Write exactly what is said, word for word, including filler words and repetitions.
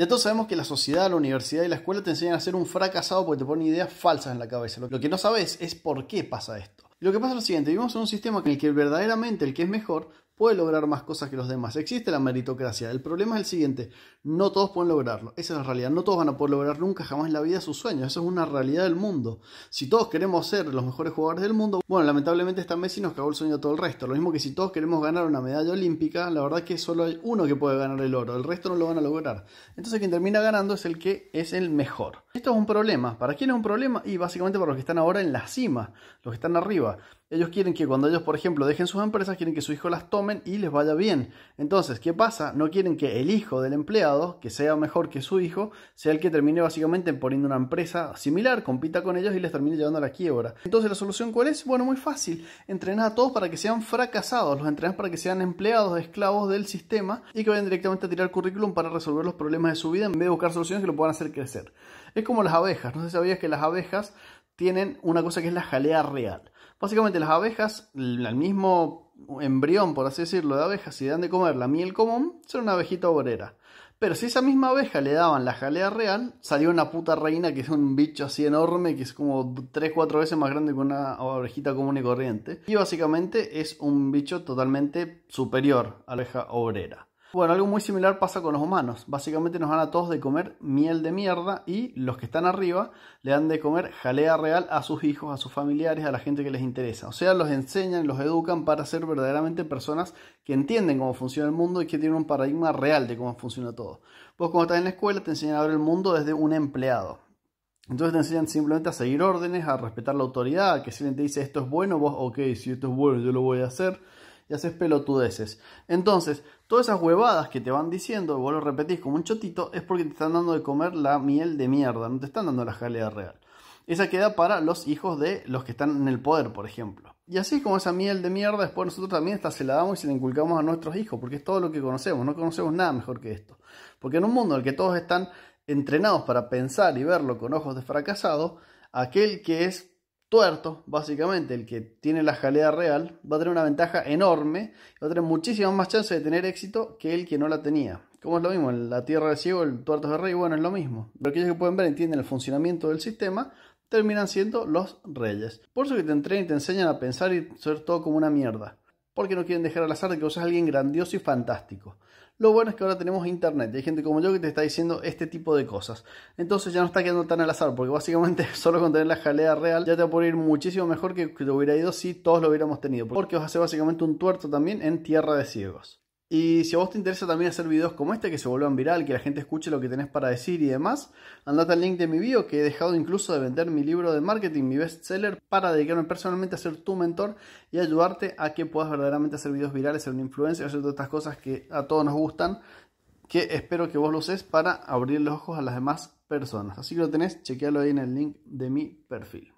Ya todos sabemos que la sociedad, la universidad y la escuela te enseñan a ser un fracasado porque te ponen ideas falsas en la cabeza. Lo que no sabes es por qué pasa esto. Y lo que pasa es lo siguiente: vivimos en un sistema en el que verdaderamente el que es mejor puede lograr más cosas que los demás. Existe la meritocracia. El problema es el siguiente: no todos pueden lograrlo. Esa es la realidad. No todos van a poder lograr nunca jamás en la vida sus sueños. Eso es una realidad del mundo. Si todos queremos ser los mejores jugadores del mundo, bueno, lamentablemente esta Messi nos cagó el sueño a todo el resto. Lo mismo que si todos queremos ganar una medalla olímpica, la verdad es que solo hay uno que puede ganar el oro. El resto no lo van a lograr. Entonces quien termina ganando es el que es el mejor. Esto es un problema. ¿Para quién es un problema? Y básicamente para los que están ahora en la cima, los que están arriba. Ellos quieren que cuando ellos, por ejemplo, dejen sus empresas, quieren que sus hijos las tomen y les vaya bien. Entonces, ¿qué pasa? No quieren que el hijo del empleado, que sea mejor que su hijo, sea el que termine básicamente poniendo una empresa similar, compita con ellos y les termine llevando a la quiebra. Entonces, ¿la solución cuál es? Bueno, muy fácil. Entrenás a todos para que sean fracasados. Los entrenás para que sean empleados, esclavos del sistema y que vayan directamente a tirar currículum para resolver los problemas de su vida en vez de buscar soluciones que lo puedan hacer crecer. Es como las abejas. No sé si sabías que las abejas tienen una cosa que es la jalea real. Básicamente las abejas, el mismo embrión, por así decirlo, de abejas, si dan de comer la miel común, son una abejita obrera. Pero si esa misma abeja le daban la jalea real, salió una puta reina que es un bicho así enorme, que es como tres, cuatro veces más grande que una abejita común y corriente. Y básicamente es un bicho totalmente superior a la abeja obrera. Bueno, algo muy similar pasa con los humanos. Básicamente nos dan a todos de comer miel de mierda y los que están arriba le dan de comer jalea real a sus hijos, a sus familiares, a la gente que les interesa. O sea, los enseñan, los educan para ser verdaderamente personas que entienden cómo funciona el mundo y que tienen un paradigma real de cómo funciona todo. Vos cuando estás en la escuela te enseñan a ver el mundo desde un empleado. Entonces te enseñan simplemente a seguir órdenes, a respetar la autoridad, a que si alguien te dice esto es bueno, vos ok, si esto es bueno yo lo voy a hacer. Y haces pelotudeces. Entonces, todas esas huevadas que te van diciendo, vos lo repetís como un chotito, es porque te están dando de comer la miel de mierda, no te están dando la jalea real. Esa queda para los hijos de los que están en el poder, por ejemplo. Y así como esa miel de mierda, después nosotros también esta se la damos y se la inculcamos a nuestros hijos, porque es todo lo que conocemos, no conocemos nada mejor que esto. Porque en un mundo en el que todos están entrenados para pensar y verlo con ojos de fracasado, aquel que es tuerto, básicamente, el que tiene la jalea real, va a tener una ventaja enorme, va a tener muchísimas más chances de tener éxito que el que no la tenía. Como es lo mismo, en la tierra del ciego, el tuerto es el rey, bueno, es lo mismo. Pero aquellos que pueden ver, entienden el funcionamiento del sistema, terminan siendo los reyes. Por eso que te entrenan y te enseñan a pensar y ser todo como una mierda. Porque no quieren dejar al azar de que vos seas alguien grandioso y fantástico. Lo bueno es que ahora tenemos internet y hay gente como yo que te está diciendo este tipo de cosas. Entonces ya no está quedando tan al azar, porque básicamente solo con tener la jalea real ya te va a poder ir muchísimo mejor que te hubiera ido si todos lo hubiéramos tenido. Porque vas a ser básicamente un tuerto también en tierra de ciegos. Y si a vos te interesa también hacer videos como este, que se vuelvan viral, que la gente escuche lo que tenés para decir y demás, andate al link de mi bio, que he dejado incluso de vender mi libro de marketing, mi bestseller, para dedicarme personalmente a ser tu mentor y ayudarte a que puedas verdaderamente hacer videos virales, ser un influencer, hacer todas estas cosas que a todos nos gustan, que espero que vos lo uses para abrir los ojos a las demás personas. Así que lo tenés, chequealo ahí en el link de mi perfil.